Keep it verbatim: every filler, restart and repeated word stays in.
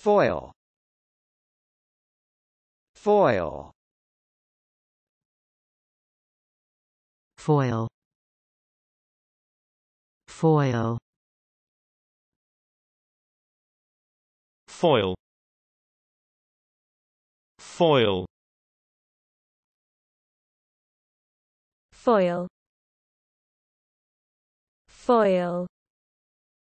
Foil. Foil. Foil. Foil. Foil. Foil. Foil. Foil.